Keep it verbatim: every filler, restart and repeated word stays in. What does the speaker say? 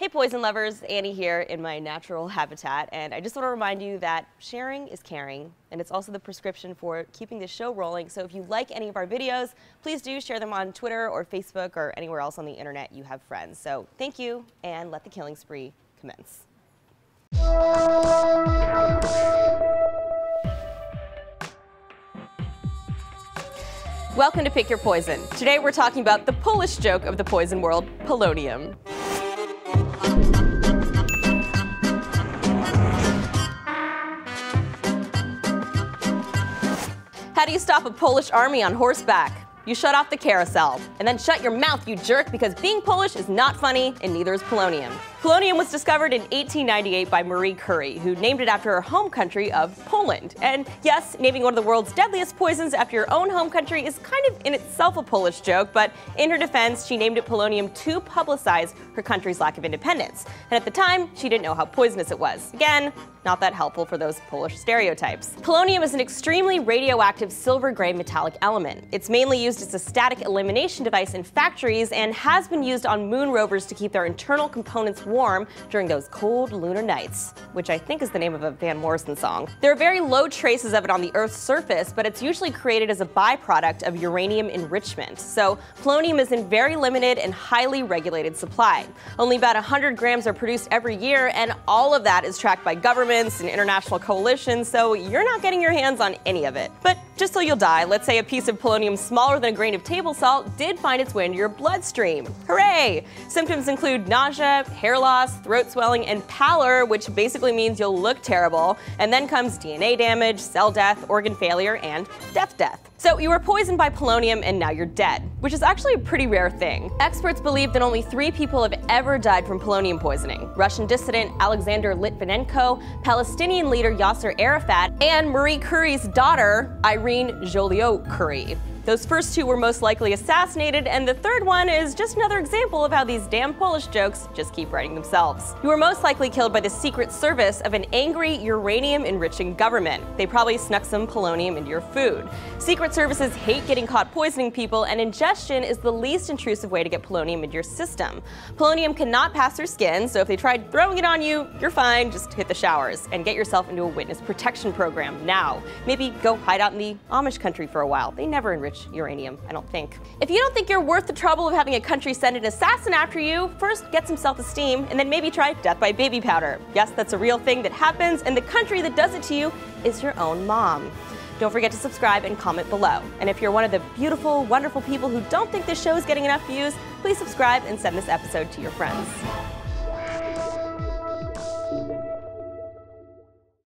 Hey poison lovers, Annie here in my natural habitat, and I just want to remind you that sharing is caring, and it's also the prescription for keeping this show rolling. So if you like any of our videos, please do share them on Twitter or Facebook or anywhere else on the internet you have friends. So thank you, and let the killing spree commence. Welcome to Pick Your Poison. Today we're talking about the Polish joke of the poison world, polonium. How do you stop a Polish army on horseback? You shut off the carousel. And then shut your mouth, you jerk, because being Polish is not funny, and neither is polonium. Polonium was discovered in eighteen ninety-eight by Marie Curie, who named it after her home country of Poland. And yes, naming one of the world's deadliest poisons after your own home country is kind of in itself a Polish joke, but in her defense, she named it polonium to publicize her country's lack of independence. And at the time, she didn't know how poisonous it was. Again, not that helpful for those Polish stereotypes. Polonium is an extremely radioactive silver-gray metallic element. It's mainly used as a static elimination device in factories and has been used on moon rovers to keep their internal components warm during those cold lunar nights, which I think is the name of a Van Morrison song. There are very low traces of it on the Earth's surface, but it's usually created as a byproduct of uranium enrichment. So polonium is in very limited and highly regulated supply. Only about one hundred grams are produced every year, and all of that is tracked by governments and international coalitions, so you're not getting your hands on any of it. But just so you'll die, let's say a piece of polonium smaller than a grain of table salt did find its way into your bloodstream. Hooray! Symptoms include nausea, hair loss, throat swelling, and pallor, which basically means you'll look terrible. And then comes D N A damage, cell death, organ failure, and death death. So you were poisoned by polonium and now you're dead, which is actually a pretty rare thing. Experts believe that only three people have ever died from polonium poisoning: Russian dissident Alexander Litvinenko, Palestinian leader Yasser Arafat, and Marie Curie's daughter, Irene Joliot-Curie. Those first two were most likely assassinated, and the third one is just another example of how these damn Polish jokes just keep writing themselves. You were most likely killed by the Secret Service of an angry, uranium-enriching government. They probably snuck some polonium into your food. Secret Services hate getting caught poisoning people, and ingestion is the least intrusive way to get polonium into your system. Polonium cannot pass through skin, so if they tried throwing it on you, you're fine, just hit the showers. And get yourself into a witness protection program now. Maybe go hide out in the Amish country for a while. They never enrich uranium, I don't think. If you don't think you're worth the trouble of having a country send an assassin after you, first get some self-esteem, and then maybe try death by baby powder. Yes, that's a real thing that happens, and the country that does it to you is your own mom. Don't forget to subscribe and comment below. And if you're one of the beautiful, wonderful people who don't think this show is getting enough views, please subscribe and send this episode to your friends.